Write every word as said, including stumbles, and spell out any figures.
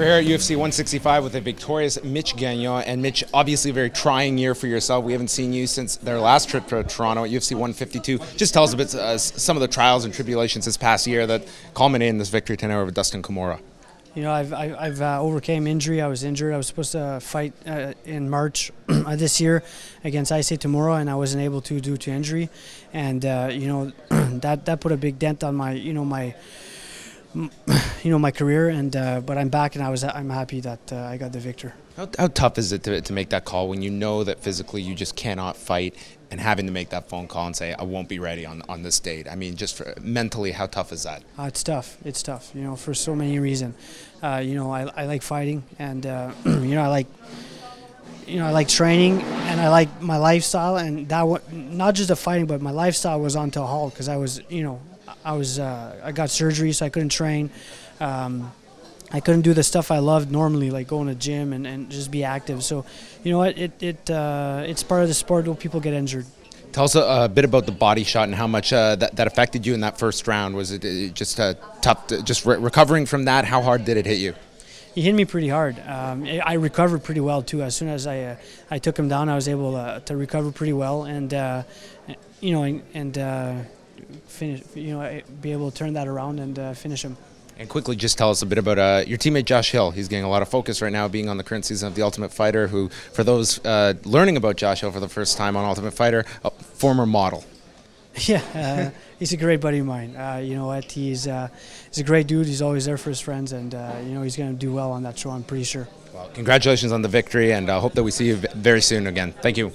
We're here at U F C one sixty-five with a victorious Mitch Gagnon. And Mitch, obviously a very trying year for yourself. We haven't seen you since their last trip to Toronto at U F C one fifty-two. Just tell us a bit, uh, some of the trials and tribulations this past year that culminated in this victory tonight over Dustin Kimura. You know, I've, I've, I've uh, overcame injury. I was injured. I was supposed to fight uh, in March this year against Isei Tomorrow, and I wasn't able to due to injury. And, uh, you know, that, that put a big dent on my, you know, my... you know my career, and uh, but I'm back, and I was I'm happy that uh, I got the victor. How, how tough is it to, to make that call when you know that physically you just cannot fight, and having to make that phone call and say I won't be ready on on this date? I mean, just for, mentally, how tough is that? Uh, it's tough. It's tough. You know, for so many reasons. Uh, you know, I, I like fighting, and uh, you know I like you know I like training, and I like my lifestyle, and that w not just the fighting, but my lifestyle was on to a halt because I was you know. I was uh, I got surgery, so I couldn't train. Um, I couldn't do the stuff I loved normally, like going to gym and, and just be active. So, you know what? It it uh, it's part of the sport where people get injured. Tell us a, a bit about the body shot and how much uh, that that affected you in that first round. Was it, it just uh, tough? To, just re recovering from that. How hard did it hit you? He hit me pretty hard. Um, I recovered pretty well too. As soon as I uh, I took him down, I was able uh, to recover pretty well, and uh, you know and. and uh, finish, you know, be able to turn that around and uh, finish him. And quickly, just tell us a bit about uh, your teammate Josh Hill. He's getting a lot of focus right now, being on the current season of The Ultimate Fighter, who, for those uh, learning about Josh Hill for the first time on Ultimate Fighter, a former model. Yeah, uh, he's a great buddy of mine. Uh, you know what, he's, uh, he's a great dude. He's always there for his friends, and uh, you know, he's going to do well on that show, I'm pretty sure. Well, congratulations on the victory, and I uh, hope that we see you very soon again. Thank you.